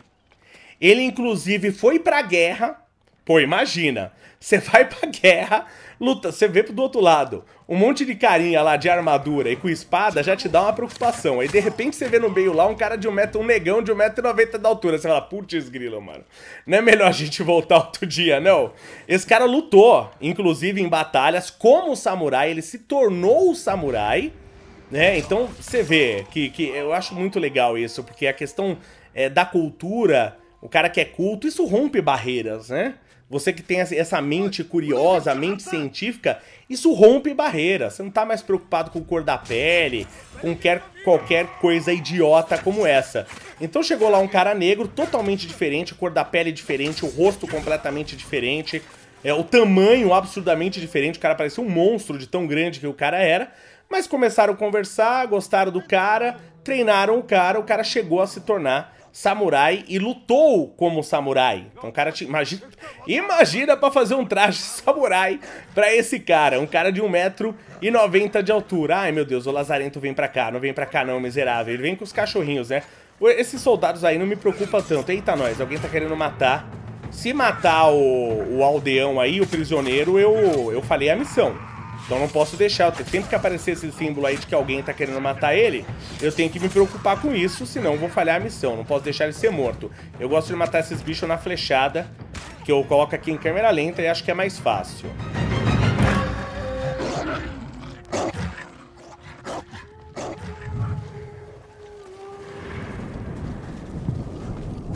Ele, inclusive, foi pra guerra. Pô, imagina, você vai pra guerra, luta, você vê do outro lado um monte de carinha lá de armadura e com espada, já te dá uma preocupação. Aí de repente você vê no meio lá um cara de um metro, um negão de um metro e noventa da altura. Você fala, putz grilo, mano, não é melhor a gente voltar outro dia, não? Esse cara lutou, inclusive em batalhas, como samurai, ele se tornou samurai, né? Então você vê que, que eu acho muito legal isso, porque a questão é, da cultura, o cara que é culto, isso rompe barreiras, né? Você que tem essa mente curiosa, mente científica, isso rompe barreiras. Você não tá mais preocupado com cor da pele, com quer, qualquer coisa idiota como essa. Então chegou lá um cara negro totalmente diferente, cor da pele diferente, o rosto completamente diferente, é, o tamanho absurdamente diferente. O cara parecia um monstro de tão grande que o cara era. Mas começaram a conversar, gostaram do cara, treinaram o cara, o cara chegou a se tornar... samurai e lutou como samurai. Então o cara te imagina, imagina pra fazer um traje samurai pra esse cara, um cara de um metro e noventa de altura. Ai meu Deus, o lazarento vem pra cá, não vem pra cá não, miserável. Ele vem com os cachorrinhos, né? Esses soldados aí não me preocupam tanto. Eita nós, alguém tá querendo matar. Se matar o, o aldeão aí, o prisioneiro, eu, eu falei a missão. Então não posso deixar, sempre que aparecer esse símbolo aí de que alguém tá querendo matar ele, eu tenho que me preocupar com isso, senão eu vou falhar a missão, não posso deixar ele ser morto. Eu gosto de matar esses bichos na flechada, que eu coloco aqui em câmera lenta e acho que é mais fácil.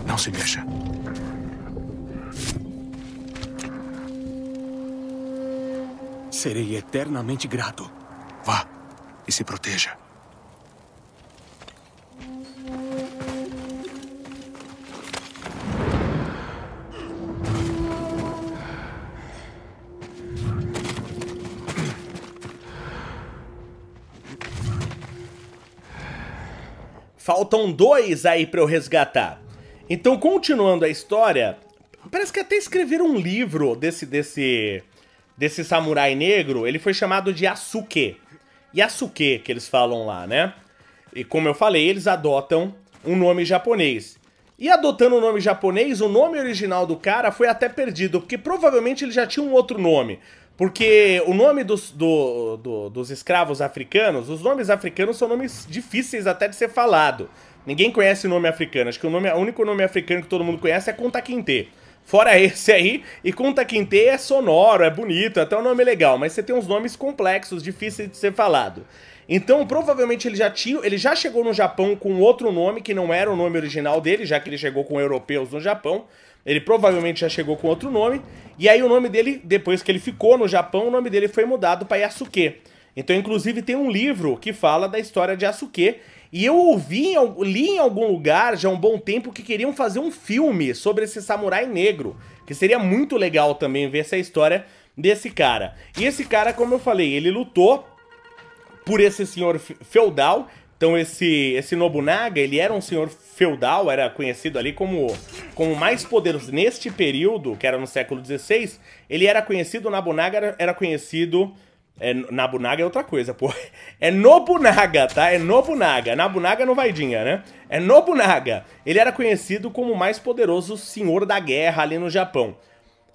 Não se mexa. Serei eternamente grato. Vá e se proteja. Faltam dois aí pra eu resgatar. Então, continuando a história, parece que até escreveram um livro desse... desse... Desse samurai negro, ele foi chamado de Yasuke. Yasuke, que eles falam lá, né? E como eu falei, eles adotam um nome japonês. E adotando o nome japonês, o nome original do cara foi até perdido, porque provavelmente ele já tinha um outro nome. Porque o nome dos, do, do, dos escravos africanos, os nomes africanos são nomes difíceis até de ser falado. Ninguém conhece o nome africano. Acho que o, nome, o único nome africano que todo mundo conhece é Kunta Kinte. Fora esse aí, e Kunta Kinte é sonoro, é bonito, até o nome é legal, mas você tem uns nomes complexos, difíceis de ser falado. Então, provavelmente, ele já, tinha, ele já chegou no Japão com outro nome, que não era o nome original dele, já que ele chegou com europeus no Japão. Ele provavelmente já chegou com outro nome, e aí o nome dele, depois que ele ficou no Japão, o nome dele foi mudado para Yasuke. Então, inclusive, tem um livro que fala da história de Yasuke, e eu ouvi, li em algum lugar já há um bom tempo que queriam fazer um filme sobre esse samurai negro, que seria muito legal também ver essa história desse cara. E esse cara, como eu falei, ele lutou por esse senhor feudal. Então esse, esse Nobunaga, ele era um senhor feudal, era conhecido ali como como mais poderoso neste período, que era no século dezesseis, ele era conhecido, Nobunaga era, era conhecido... É, Nobunaga é outra coisa, pô. É Nobunaga, tá? É Nobunaga. Nobunaga não vaidinha, né? É Nobunaga. Ele era conhecido como o mais poderoso senhor da guerra ali no Japão.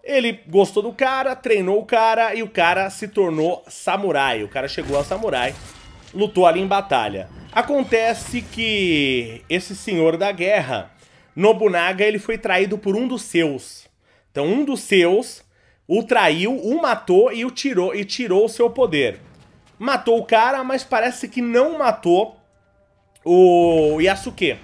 Ele gostou do cara, treinou o cara e o cara se tornou samurai. O cara chegou a samurai, lutou ali em batalha. Acontece que esse senhor da guerra, Nobunaga, ele foi traído por um dos seus. Então um dos seus... o traiu, o matou e o tirou e tirou o seu poder. Matou o cara, mas parece que não matou o Yasuke.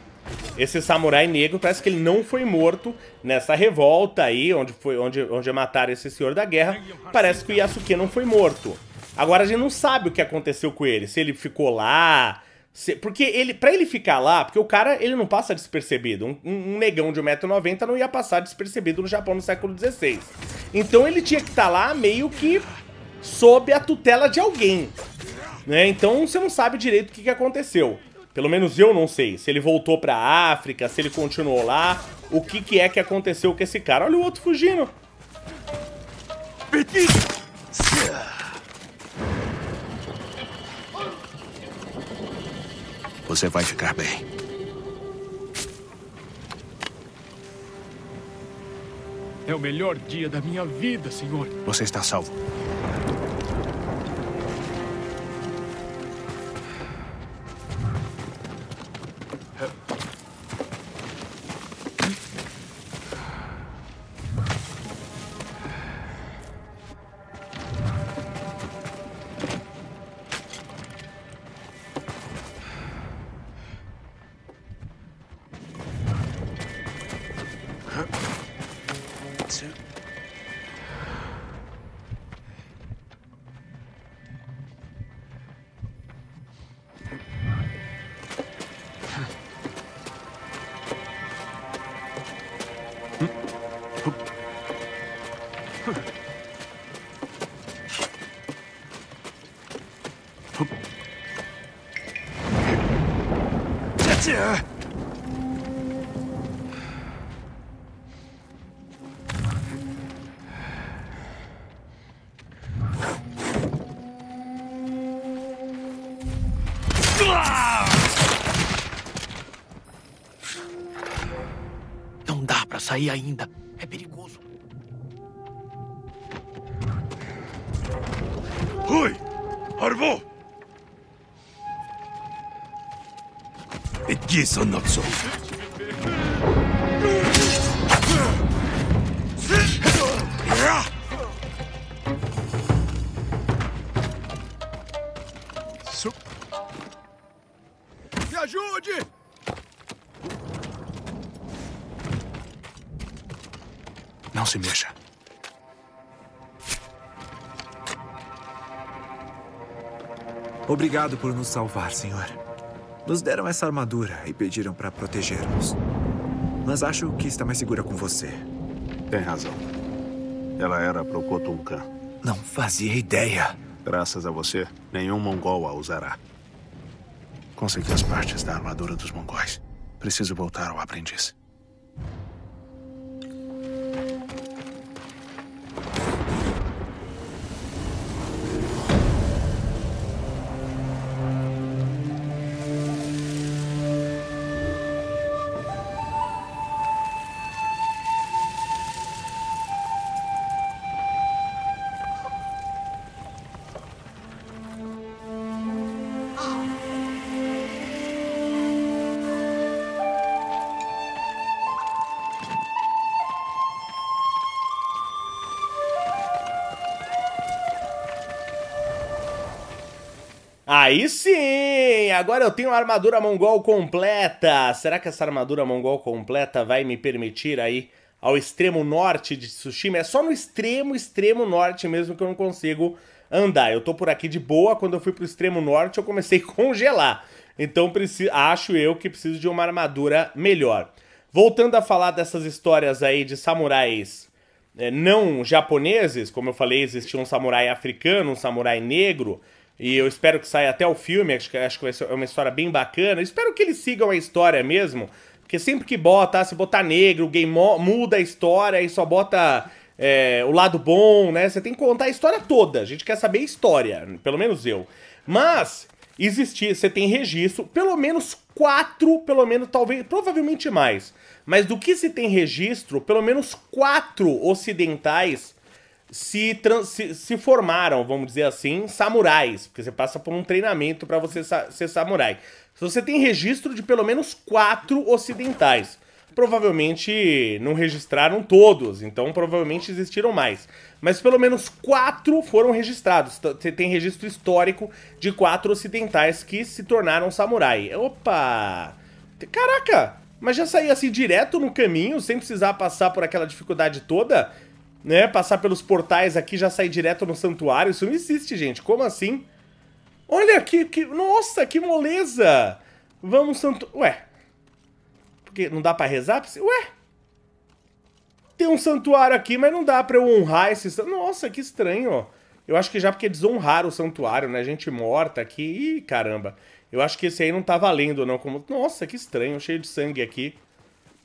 Esse samurai negro, parece que ele não foi morto nessa revolta aí, onde, foi, onde, onde mataram esse senhor da guerra. Parece que o Yasuke não foi morto. Agora a gente não sabe o que aconteceu com ele, se ele ficou lá... Se, porque ele, pra ele ficar lá, porque o cara ele não passa despercebido. Um, um, um negão de um metro e noventa não ia passar despercebido no Japão no século dezesseis. Então ele tinha que estar tá lá meio que sob a tutela de alguém, né? Então você não sabe direito o que, que aconteceu. Pelo menos eu não sei. Se ele voltou pra África, se ele continuou lá, o que, que é que aconteceu com esse cara. Olha o outro fugindo. Você vai ficar bem. É o melhor dia da minha vida, senhor. Você está salvo. Não dá pra sair ainda. É perigoso. Oi, Arvo! Edson Notso. Não se mexa. Obrigado por nos salvar, senhor. Nos deram essa armadura e pediram para protegermos. Mas acho que está mais segura com você. Tem razão. Ela era pro Khotun Khan. Não fazia ideia. Graças a você, nenhum mongol a usará. Consegui as partes da armadura dos mongóis. Preciso voltar ao aprendiz. Aí sim! Agora eu tenho a armadura mongol completa! Será que essa armadura mongol completa vai me permitir aí ao extremo norte de Tsushima? É só no extremo, extremo norte mesmo que eu não consigo andar. Eu tô por aqui de boa, quando eu fui pro extremo norte eu comecei a congelar. Então preciso, acho eu que preciso de uma armadura melhor. Voltando a falar dessas histórias aí de samurais é, não japoneses, como eu falei, existia um samurai africano, um samurai negro... E eu espero que saia até o filme, acho que, acho que é uma história bem bacana. Eu espero que eles sigam a história mesmo, porque sempre que bota, se botar negro, o game muda a história e só bota é, o lado bom, né? Você tem que contar a história toda, a gente quer saber a história, pelo menos eu. Mas existir, você tem registro, pelo menos quatro, pelo menos talvez, provavelmente mais. Mas do que se tem registro, pelo menos quatro ocidentais... Se, se, se formaram, vamos dizer assim, samurais, porque você passa por um treinamento para você sa ser samurai. Se você tem registro de pelo menos quatro ocidentais, provavelmente não registraram todos, então provavelmente existiram mais. Mas pelo menos quatro foram registrados, você tem registro histórico de quatro ocidentais que se tornaram samurai. Opa! Caraca! Mas já saí assim direto no caminho, sem precisar passar por aquela dificuldade toda... Né, passar pelos portais aqui, já sair direto no santuário. Isso não existe, gente. Como assim? Olha que... que nossa, que moleza! Vamos santu... Ué. Porque não dá pra rezar? Ué. Tem um santuário aqui, mas não dá pra eu honrar esse santuário. Nossa, que estranho. Eu acho que já porque desonraram o santuário, né? Gente morta aqui. Ih, caramba. Eu acho que esse aí não tá valendo, não. Como... Nossa, que estranho. Cheio de sangue aqui.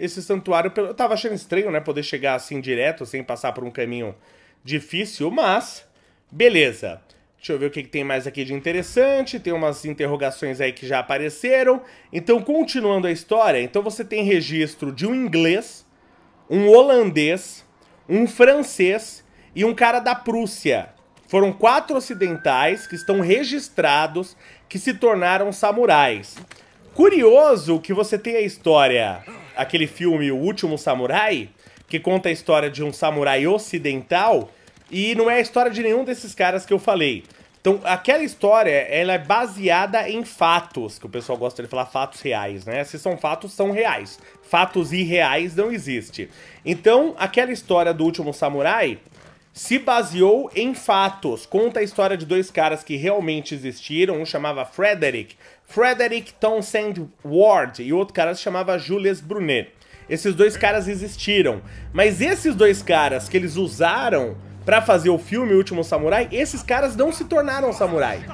Esse santuário, eu tava achando estranho, né, poder chegar assim direto, sem passar por um caminho difícil, mas... Beleza. Deixa eu ver o que tem mais aqui de interessante, tem umas interrogações aí que já apareceram. Então, continuando a história, então você tem registro de um inglês, um holandês, um francês e um cara da Prússia. Foram quatro ocidentais que estão registrados, que se tornaram samurais. Curioso que você tem a história... Aquele filme O Último Samurai, que conta a história de um samurai ocidental, e não é a história de nenhum desses caras que eu falei. Então, aquela história, ela é baseada em fatos, que o pessoal gosta de falar fatos reais, né? Se são fatos, são reais. Fatos irreais não existe. Então, aquela história do Último Samurai se baseou em fatos. Conta a história de dois caras que realmente existiram, um chamava Frederick, Frederick Townsend Ward, e o outro cara se chamava Jules Brunet. Esses dois caras existiram, mas esses dois caras que eles usaram pra fazer o filme O Último Samurai, esses caras não se tornaram samurai.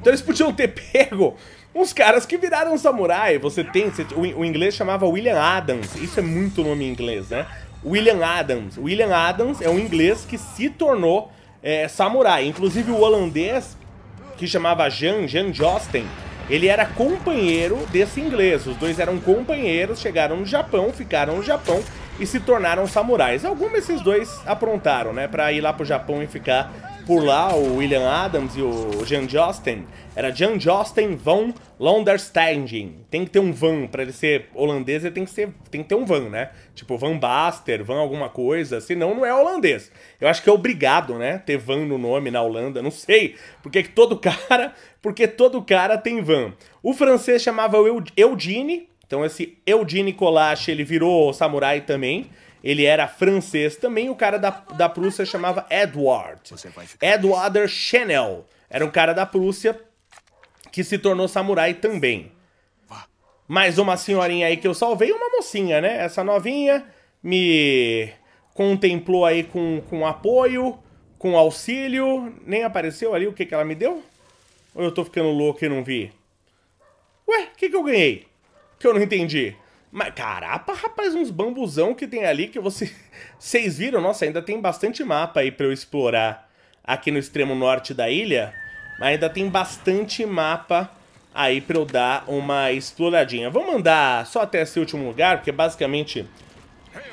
Então eles podiam ter pego uns caras que viraram samurai. Você tem, você, o, o inglês chamava William Adams, isso é muito nome em inglês, né? William Adams. William Adams é um inglês que se tornou é, samurai. Inclusive o holandês, que chamava Jan, Jan Joosten, ele era companheiro desse inglês, os dois eram companheiros, chegaram no Japão, ficaram no Japão e se tornaram samurais. Alguns desses dois aprontaram, né, pra ir lá pro Japão e ficar por lá, o William Adams e o Jan Joosten. Era Jan Joosten van Lodensteijn. Tem que ter um van, pra ele ser holandês ele tem que, ser, tem que ter um van, né? Tipo Van Baster, van alguma coisa, senão não é holandês. Eu acho que é obrigado, né, ter van no nome na Holanda, não sei. Porque todo cara, porque todo cara tem van. O francês chamava Eugène, então esse Eugène Collache ele virou samurai também. Ele era francês também, o cara da, da Prússia chamava Edward. Edward Chanel. Era um cara da Prússia que se tornou samurai também. Mais uma senhorinha aí que eu salvei, uma mocinha, né? Essa novinha me contemplou aí com, com apoio, com auxílio. Nem apareceu ali o que, que ela me deu? Ou eu tô ficando louco e não vi? Ué, o que, que eu ganhei? Que eu não entendi. Mas, carapa, rapaz, uns bambuzão que tem ali que você... Vocês viram? Nossa, ainda tem bastante mapa aí pra eu explorar aqui no extremo norte da ilha. Mas ainda tem bastante mapa aí pra eu dar uma exploradinha. Vamos andar só até esse último lugar, porque basicamente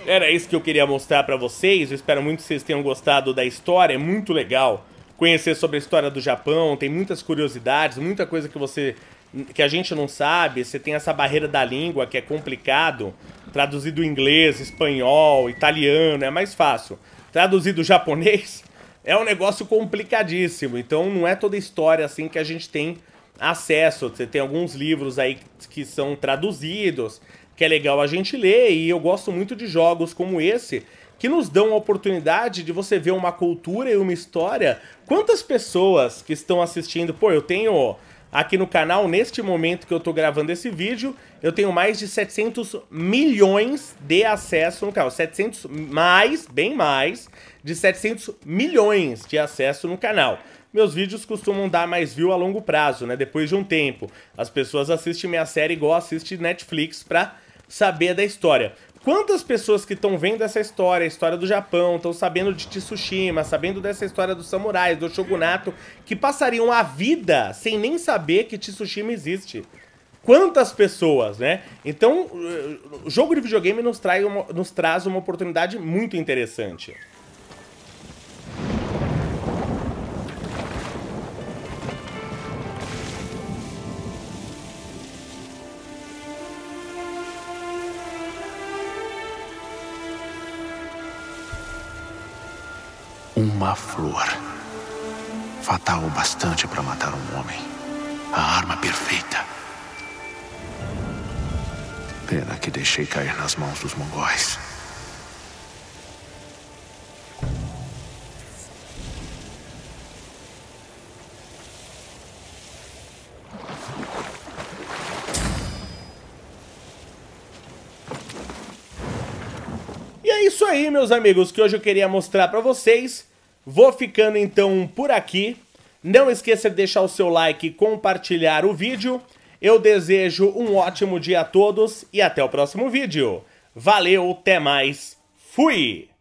era isso que eu queria mostrar pra vocês. Eu espero muito que vocês tenham gostado da história, é muito legal conhecer sobre a história do Japão. Tem muitas curiosidades, muita coisa que você... que a gente não sabe, você tem essa barreira da língua que é complicado, traduzir do inglês, espanhol, italiano, é mais fácil. Traduzir do japonês é um negócio complicadíssimo, então não é toda história assim que a gente tem acesso, você tem alguns livros aí que são traduzidos, que é legal a gente ler, e eu gosto muito de jogos como esse, que nos dão a oportunidade de você ver uma cultura e uma história. Quantas pessoas que estão assistindo... Pô, eu tenho aqui no canal, neste momento que eu tô gravando esse vídeo, eu tenho mais de setecentos milhões de acesso no canal. setecentos mais, bem mais, de setecentos milhões de acesso no canal. Meus vídeos costumam dar mais view a longo prazo, né? Depois de um tempo. As pessoas assistem minha série igual assistem Netflix pra saber da história. Quantas pessoas que estão vendo essa história, a história do Japão, estão sabendo de Tsushima, sabendo dessa história dos samurais, do shogunato, que passariam a vida sem nem saber que Tsushima existe? Quantas pessoas, né? Então, o jogo de videogame nos, trai uma, nos traz uma oportunidade muito interessante. Uma flor, fatal o bastante para matar um homem, a arma perfeita. Pena que deixei cair nas mãos dos mongóis. E é isso aí, meus amigos, que hoje eu queria mostrar para vocês. Vou ficando então por aqui, não esqueça de deixar o seu like e compartilhar o vídeo. Eu desejo um ótimo dia a todos e até o próximo vídeo. Valeu, até mais, fui!